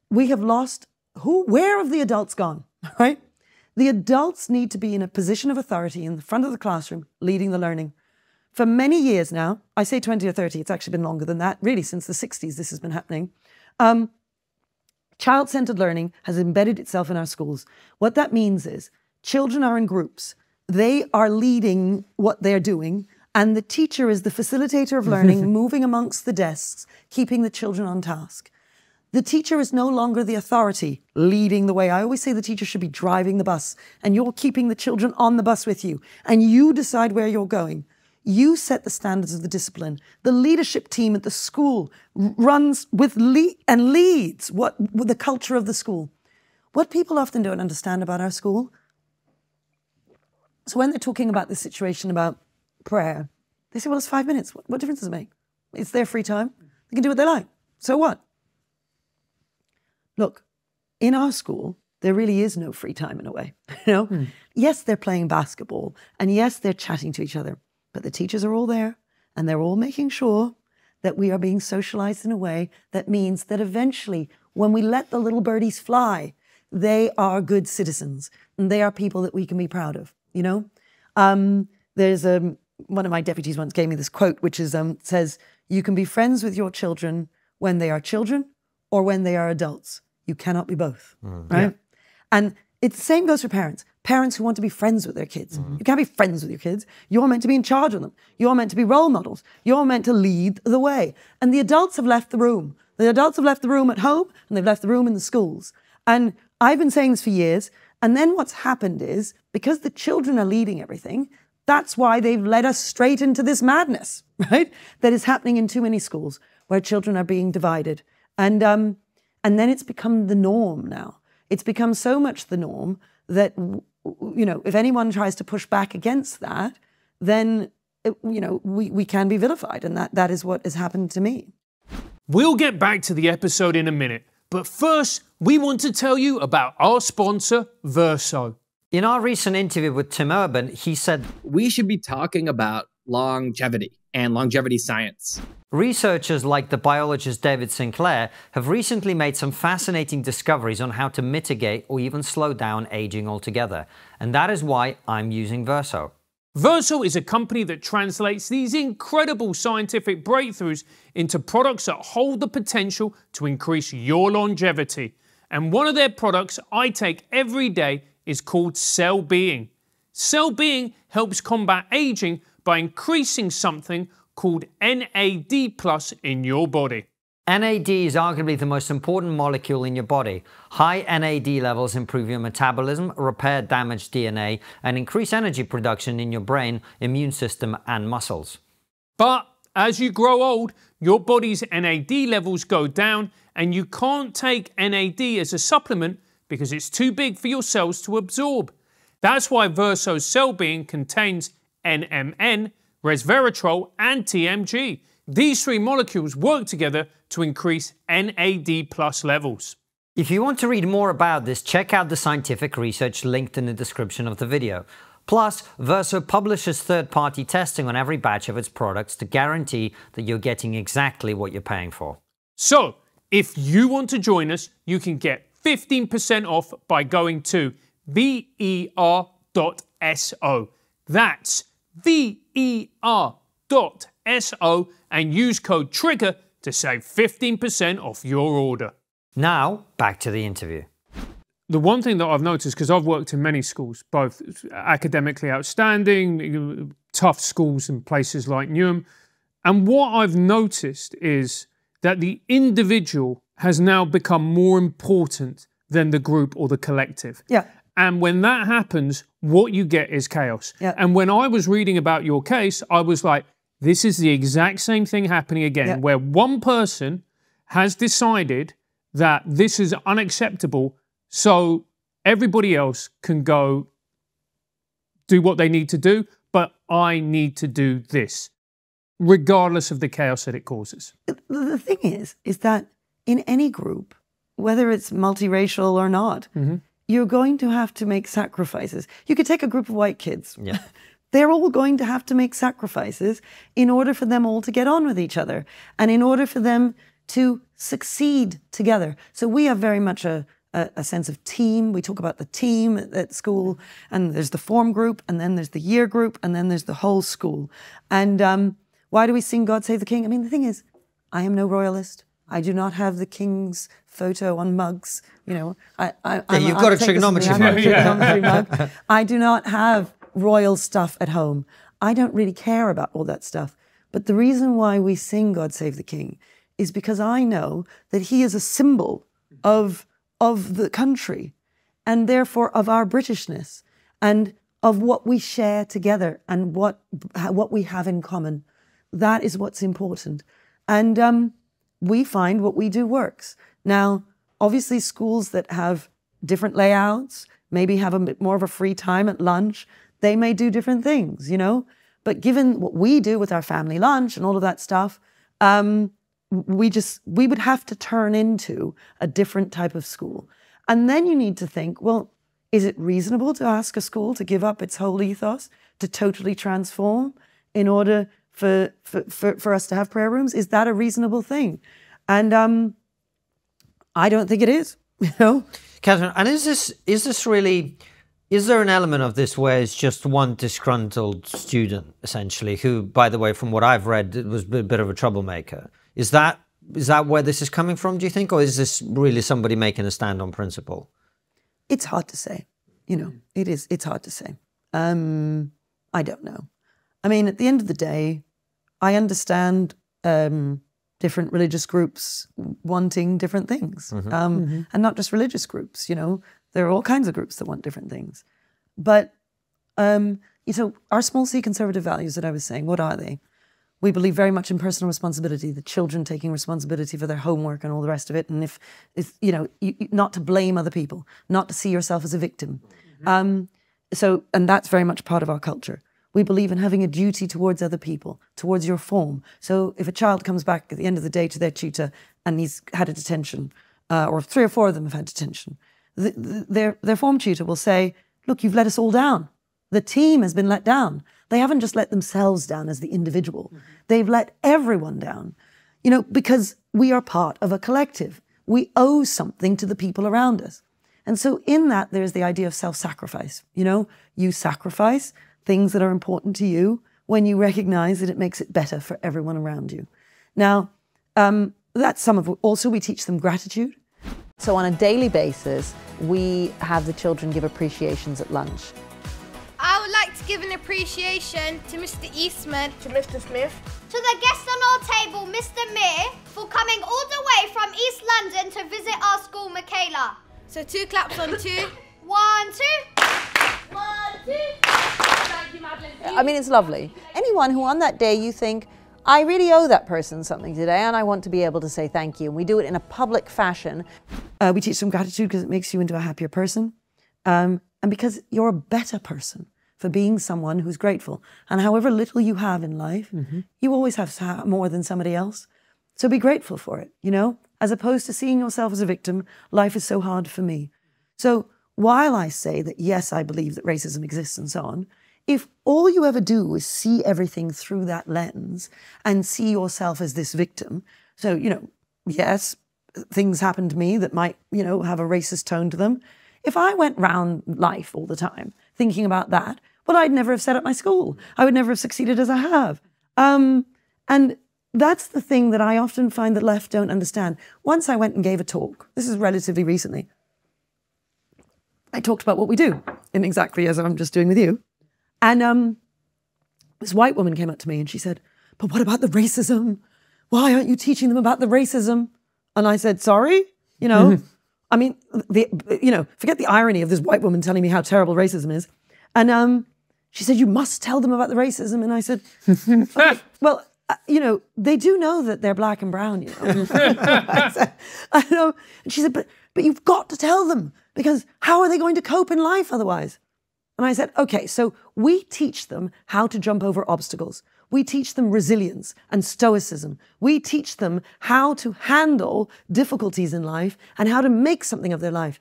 We have lost where have the adults gone, right? The adults need to be in a position of authority in the front of the classroom, leading the learning. For many years now, I say 20 or 30, it's actually been longer than that, really since the 60s this has been happening. Child-centered learning has embedded itself in our schools. What that means is children are in groups. They are leading what they're doing, and the teacher is the facilitator of learning, moving amongst the desks, keeping the children on task. The teacher is no longer the authority leading the way. I always say the teacher should be driving the bus, and you're keeping the children on the bus with you, and you decide where you're going. You set the standards of the discipline. The leadership team at the school runs with and leads with the culture of the school. What people often don't understand about our school. So when they're talking about this situation about prayer, they say, well, it's 5 minutes. What difference does it make? It's their free time. They can do what they like. So what? Look, in our school, there really is no free time in a way. You know? Yes, they're playing basketball. And yes, they're chatting to each other. But the teachers are all there. And they're all making sure that we are being socialized in a way that means that eventually, when we let the little birdies fly, they are good citizens. And they are people that we can be proud of. You know, there's one of my deputies once gave me this quote, which is says, you can be friends with your children when they are children or when they are adults. You cannot be both, right? Yeah. And it's the same goes for parents. Parents who want to be friends with their kids. You can't be friends with your kids. You're meant to be in charge of them. You're meant to be role models. You're meant to lead the way. And the adults have left the room. The adults have left the room at home and they've left the room in the schools. And I've been saying this for years. And then what's happened is, because the children are leading everything, that's why they've led us straight into this madness, right? That is happening in too many schools where children are being divided. And then it's become the norm now. It's become so much the norm that, you know, if anyone tries to push back against that, then, you know, we can be vilified. And that is what has happened to me. We'll get back to the episode in a minute. But first, we want to tell you about our sponsor, Verso. In our recent interview with Tim Urban, he said, we should be talking about longevity and longevity science. Researchers like the biologist David Sinclair have recently made some fascinating discoveries on how to mitigate or even slow down aging altogether. And that is why I'm using Verso. Verso is a company that translates these incredible scientific breakthroughs into products that hold the potential to increase your longevity. And one of their products I take every day is called Cell Being. Cell Being helps combat aging by increasing something called NAD+ in your body. NAD is arguably the most important molecule in your body. High NAD levels improve your metabolism, repair damaged DNA, and increase energy production in your brain, immune system, and muscles. But as you grow old, your body's NAD levels go down, and you can't take NAD as a supplement because it's too big for your cells to absorb. That's why Verso's Cell Being contains NMN, resveratrol, and TMG. These three molecules work together to increase NAD+ levels. If you want to read more about this, check out the scientific research linked in the description of the video. Plus, Verso publishes third-party testing on every batch of its products to guarantee that you're getting exactly what you're paying for. So, if you want to join us, you can get 15% off by going to ver.so. That's ver.so and use code TRIGGER to save 15% off your order. Now, back to the interview. The one thing that I've noticed, because I've worked in many schools, both academically outstanding, tough schools in places like Newham, and what I've noticed is that the individual has now become more important than the group or the collective. Yeah. And when that happens, what you get is chaos. Yeah. And when I was reading about your case, I was like, this is the exact same thing happening again, yeah, where one person has decided that this is unacceptable, so everybody else can go do what they need to do, but I need to do this, regardless of the chaos that it causes. The thing is that in any group, whether it's multiracial or not, mm-hmm, you're going to have to make sacrifices. You could take a group of white kids. Yeah. They're all going to have to make sacrifices in order for them all to get on with each other and in order for them to succeed together. So we have very much a sense of team. We talk about the team at school, and there's the form group, and then there's the year group, and then there's the whole school. And why do we sing God Save the King? I mean, the thing is, I am no royalist. I do not have the king's photo on mugs. You know, you've got a trigonometry mug. I do not have royal stuff at home. I don't really care about all that stuff. But the reason why we sing God Save the King is because I know that he is a symbol of the country, and therefore of our Britishness, and of what we share together, and what we have in common. That is what's important. And we find what we do works. Now, obviously schools that have different layouts, maybe have a bit more of a free time at lunch, they may do different things, you know? But given what we do with our family lunch and all of that stuff, we would have to turn into a different type of school. And then you need to think, well, is it reasonable to ask a school to give up its whole ethos, to totally transform in order for us to have prayer rooms? Is that a reasonable thing? And I don't think it is, you know? Katharine, and is this really, is there an element of this where it's just one disgruntled student, essentially, who, by the way, from what I've read, was a bit of a troublemaker? Is that where this is coming from, do you think? Or is this really somebody making a stand on principle? It's hard to say. You know, it is. It's hard to say. I don't know. I mean, at the end of the day, I understand different religious groups wanting different things. Mm-hmm. And not just religious groups, you know. There are all kinds of groups that want different things. But, you know, our small c conservative values that I was saying, what are they? We believe very much in personal responsibility, the children taking responsibility for their homework and all the rest of it. And if you know, not to blame other people, not to see yourself as a victim. Mm-hmm. And that's very much part of our culture. We believe in having a duty towards other people, towards your form. So if a child comes back at the end of the day to their tutor and he's had a detention, or 3 or 4 of them have had detention, their form tutor will say, look, you've let us all down. The team has been let down. They haven't just let themselves down as the individual. Mm-hmm. They've let everyone down, you know, because we are part of a collective. We owe something to the people around us. And so in that, there's the idea of self-sacrifice. You know, you sacrifice things that are important to you when you recognize that it makes it better for everyone around you. Now, that's some of it. Also, we teach them gratitude. So on a daily basis, we have the children give appreciations at lunch. I would like to give an appreciation to Mr. Eastman, to Mr. Smith, to the guest on our table, Mr. Mir, for coming all the way from East London to visit our school, Michaela. So two claps on two. One, two. One, two. Thank you, Madeline. I mean, it's lovely. Anyone who on that day you think, I really owe that person something today and I want to be able to say thank you. And we do it in a public fashion. We teach some gratitude because it makes you into a happier person. And because you're a better person for being someone who's grateful. And however little you have in life, you always have more than somebody else. So be grateful for it, you know, as opposed to seeing yourself as a victim. Life is so hard for me. So while I say that, yes, I believe that racism exists and so on, if all you ever do is see everything through that lens and see yourself as this victim, so, you know, yes, things happen to me that might, you know, have a racist tone to them. If I went round life all the time thinking about that, well, I'd never have set up my school. I would never have succeeded as I have. And that's the thing that I often find the left don't understand. Once I went and gave a talk, this is relatively recently, I talked about what we do, and exactly as I'm just doing with you. And this white woman came up to me and she said, but what about the racism? Why aren't you teaching them about the racism? And I said, sorry, you know, I mean, you know, forget the irony of this white woman telling me how terrible racism is. And she said, you must tell them about the racism. And I said, okay, well, you know, they do know that they're black and brown, you know. I said, I know. And she said, but you've got to tell them because how are they going to cope in life otherwise? And I said, okay, so we teach them how to jump over obstacles. We teach them resilience and stoicism. We teach them how to handle difficulties in life and how to make something of their life.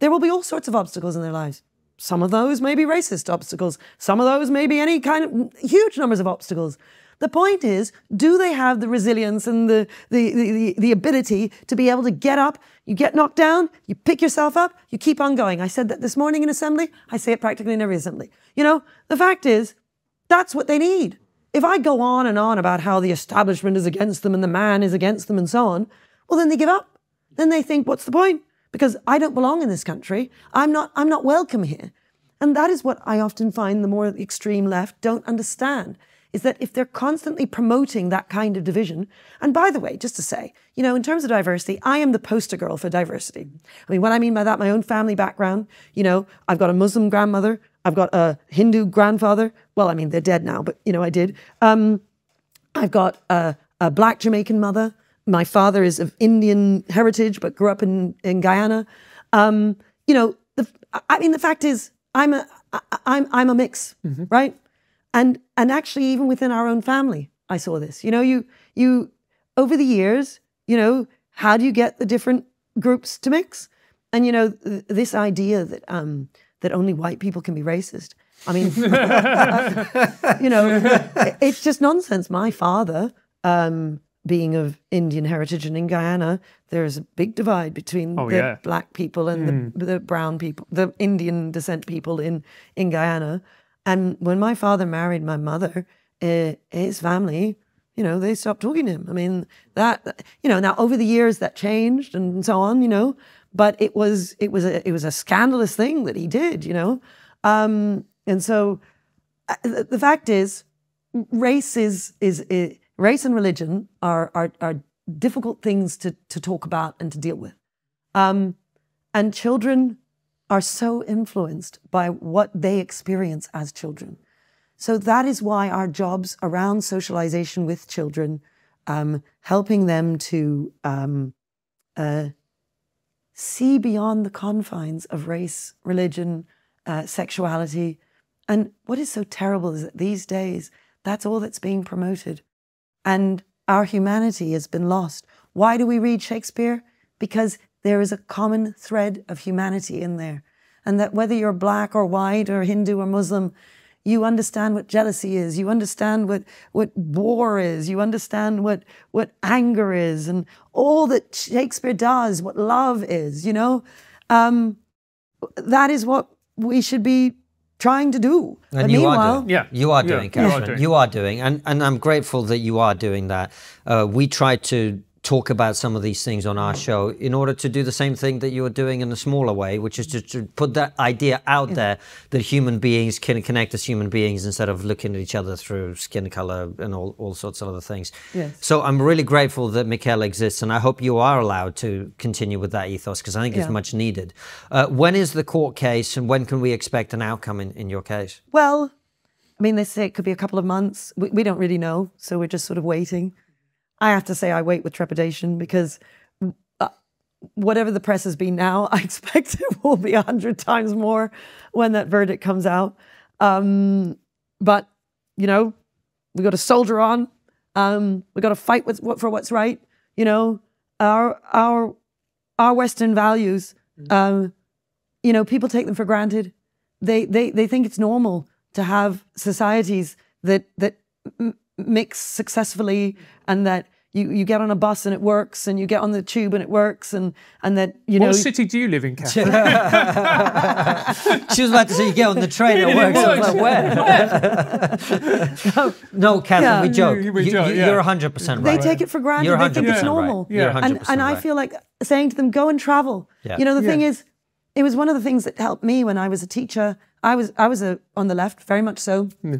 There will be all sorts of obstacles in their lives. Some of those may be racist obstacles. Some of those may be any kind of huge numbers of obstacles. The point is, do they have the resilience and the ability to be able to get up? You get knocked down, you pick yourself up, you keep on going. I said that this morning in assembly. I say it practically in every assembly. You know, the fact is, that's what they need. If I go on and on about how the establishment is against them and the man is against them and so on, well, then they give up. Then they think, what's the point? Because I don't belong in this country. I'm not welcome here. And that is what I often find the more extreme left don't understand. Is that if they're constantly promoting that kind of division, and by the way, just to say, you know, in terms of diversity, I am the poster girl for diversity. I mean, what I mean by that, my own family background, you know, I've got a Muslim grandmother, I've got a Hindu grandfather. Well, I mean, they're dead now, but, you know, I did. I've got a black Jamaican mother. My father is of Indian heritage, but grew up in Guyana. You know, the fact is, I'm a mix, right? And actually, even within our own family, I saw this. You know, you over the years, you know, how do you get the different groups to mix? And you know, this idea that that only white people can be racist. I mean, you know, it's just nonsense. My father, being of Indian heritage, and in Guyana, there is a big divide between black people and the brown people, the Indian descent people in Guyana. And when my father married my mother, his family, you know, they stopped talking to him. I mean, that, you know, now over the years that changed and so on, you know, but it was a scandalous thing that he did, you know. And so the fact is, race and religion are difficult things to talk about and to deal with. And children are so influenced by what they experience as children. So that is why our jobs around socialization with children, helping them to see beyond the confines of race, religion, sexuality. And what is so terrible is that these days, that's all that's being promoted. And our humanity has been lost. Why do we read Shakespeare? Because there is a common thread of humanity in there. And that whether you're black or white or Hindu or Muslim, you understand what jealousy is, you understand what war is, you understand what anger is, and all that Shakespeare does, what love is, you know? That is what we should be trying to do. And you are doing, Katharine. You are doing, and I'm grateful that you are doing that. We try to talk about some of these things on our show in order to do the same thing that you are doing in a smaller way, which is to put that idea out there that human beings can connect as human beings instead of looking at each other through skin color and all sorts of other things. Yes. So I'm really grateful that Michaela exists, and I hope you are allowed to continue with that ethos, because I think it's much needed. When is the court case, and when can we expect an outcome in your case? Well, I mean, they say it could be a couple of months. We don't really know, so we're just sort of waiting. I have to say I wait with trepidation, because whatever the press has been now, I expect it will be 100 times more when that verdict comes out. But, you know, we got to soldier on. We got to fight for what's right. You know, our Western values, you know, people take them for granted. They think it's normal to have societies that mix successfully, and that you get on a bus and it works, and you get on the tube and it works, and that, you know... What city do you live in, Katharine? She was about to say, you get on the train and it works. I was like, where? No, Katharine, we joke. We joke You're 100% right. They take it for granted. They think it's normal. Right. Yeah. And I feel like saying to them, go and travel. Yeah. You know, the thing is, it was one of the things that helped me when I was a teacher. I was on the left, very much so. Yeah.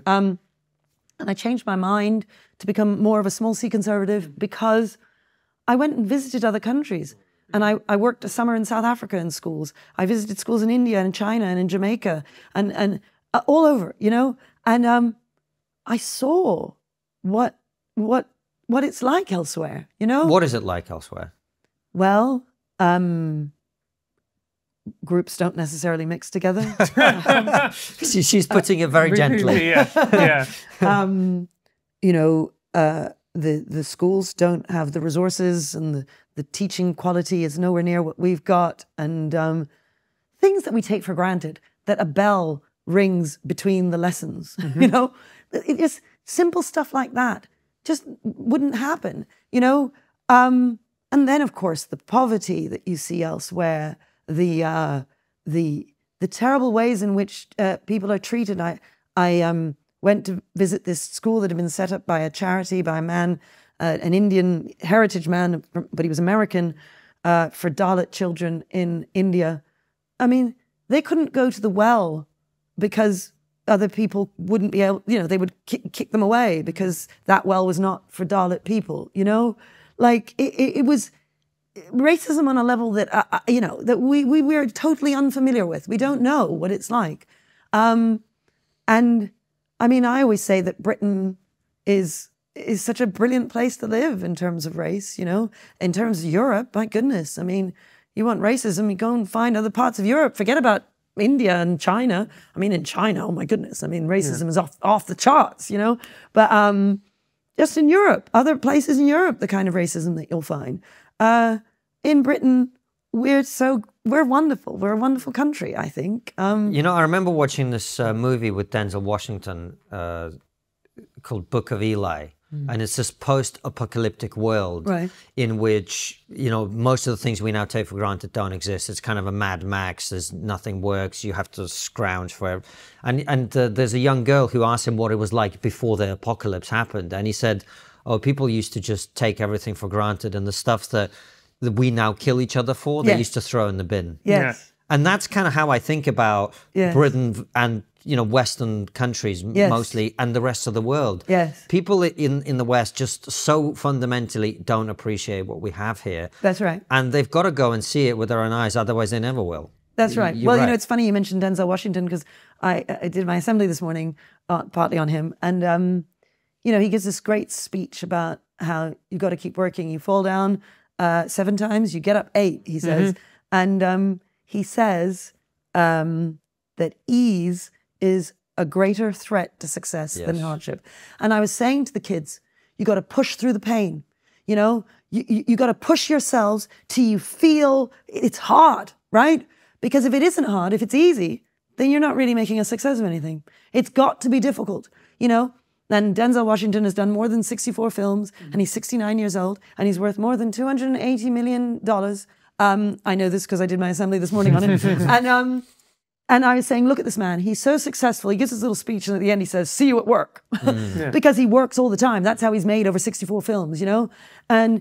And I changed my mind to become more of a small C conservative because I went and visited other countries. And I worked a summer in South Africa in schools. I visited schools in India and in China and in Jamaica and all over, you know. And I saw what it's like elsewhere, you know. What is it like elsewhere? Well, groups don't necessarily mix together. She's putting it very gently. Yeah. You know, the schools don't have the resources, and the teaching quality is nowhere near what we've got. And things that we take for granted, that a bell rings between the lessons, you know, it's simple stuff like that just wouldn't happen, you know. And then, of course, the poverty that you see elsewhere, the terrible ways in which people are treated. I went to visit this school that had been set up by a charity, by a man, an Indian heritage man, but he was American, for Dalit children in India. I mean, they couldn't go to the well because other people wouldn't be able, you know, they would kick them away because that well was not for Dalit people, you know? Like, it was... racism on a level that, you know, that we are totally unfamiliar with. We don't know what it's like. And I mean, I always say that Britain is such a brilliant place to live in terms of race, you know, in terms of Europe, my goodness. I mean, you want racism, you go and find other parts of Europe. Forget about India and China. I mean, in China, oh my goodness. I mean, racism is off the charts, you know, but just in Europe, other places in Europe, the kind of racism that you'll find. In Britain, we're wonderful. We're a wonderful country, I think. You know, I remember watching this movie with Denzel Washington called Book of Eli. And it's this post-apocalyptic world in which, you know, most of the things we now take for granted don't exist. It's kind of a Mad Max. There's nothing works. You have to scrounge for it. And there's a young girl who asked him what it was like before the apocalypse happened. And he said, oh, people used to just take everything for granted, and the stuff that we now kill each other for, they used to throw in the bin. Yes. And that's kind of how I think about Britain and, you know, Western countries mostly, and the rest of the world. Yes. People in the West just so fundamentally don't appreciate what we have here. That's right. And they've got to go and see it with their own eyes, otherwise they never will. That's right. Well, you know, it's funny you mentioned Denzel Washington, because I did my assembly this morning, partly on him, and... you know, he gives this great speech about how you've got to keep working. You fall down 7 times, you get up 8, he says. And he says that ease is a greater threat to success than hardship. And I was saying to the kids, you got to push through the pain. You know, you got to push yourselves till you feel it's hard, right? Because if it isn't hard, if it's easy, then you're not really making a success of anything. It's got to be difficult, you know? And Denzel Washington has done more than 64 films, and he's 69 years old, and he's worth more than $280 million. I know this because I did my assembly this morning on it. And I was saying, look at this man. He's so successful. He gives his little speech, and at the end he says, see you at work. Because he works all the time. That's how he's made over 64 films, you know? And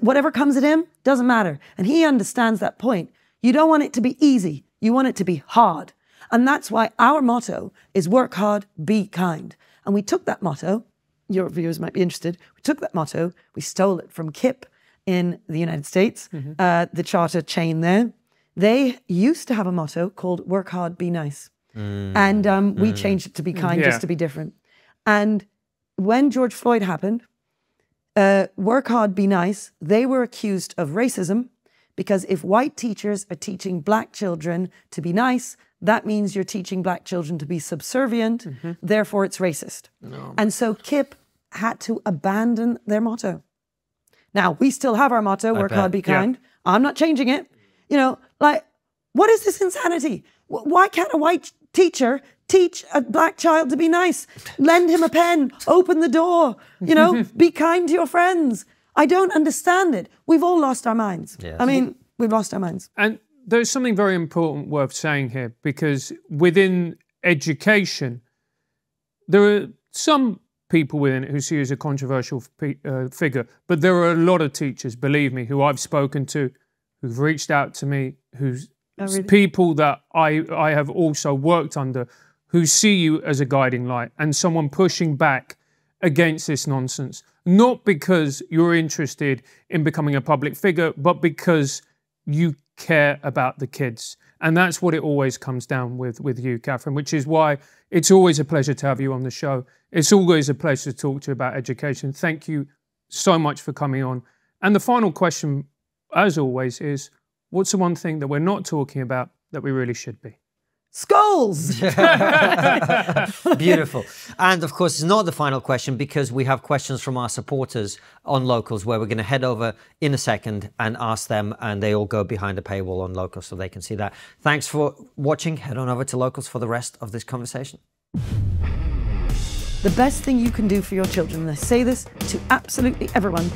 Whatever comes at him doesn't matter. And he understands that point. You don't want it to be easy. You want it to be hard. And that's why our motto is work hard, be kind. And we took that motto, your viewers might be interested, we took that motto, we stole it from KIPP in the United States, the charter chain there. They used to have a motto called work hard, be nice. And we changed it to be kind, just to be different. And when George Floyd happened, work hard, be nice, they were accused of racism because if white teachers are teaching black children to be nice, that means you're teaching black children to be subservient, therefore it's racist. No. And so KIPP had to abandon their motto. Now, we still have our motto, work hard, be kind. I'm not changing it. You know, like, what is this insanity? Why can't a white teacher teach a black child to be nice? Lend him a pen, open the door, you know, be kind to your friends. I don't understand it. We've all lost our minds. Yes. I mean, we've lost our minds. And there's something very important worth saying here, because within education, there are some people within it who see you as a controversial figure, but there are a lot of teachers, believe me, who I've spoken to, who've reached out to me, who's people that I have also worked under, who see you as a guiding light and someone pushing back against this nonsense, not because you're interested in becoming a public figure, but because you care about the kids. And that's what it always comes down with you, Katharine, which is why it's always a pleasure to have you on the show. It's always a pleasure to talk to you about education. Thank you so much for coming on. And the final question, as always, is what's the one thing that we're not talking about that we really should be? Skulls! Beautiful. And of course, it's not the final question because we have questions from our supporters on Locals where we're going to head over in a second and ask them, and they all go behind a paywall on Locals so they can see that. Thanks for watching. Head on over to Locals for the rest of this conversation. The best thing you can do for your children, and I say this to absolutely everyone,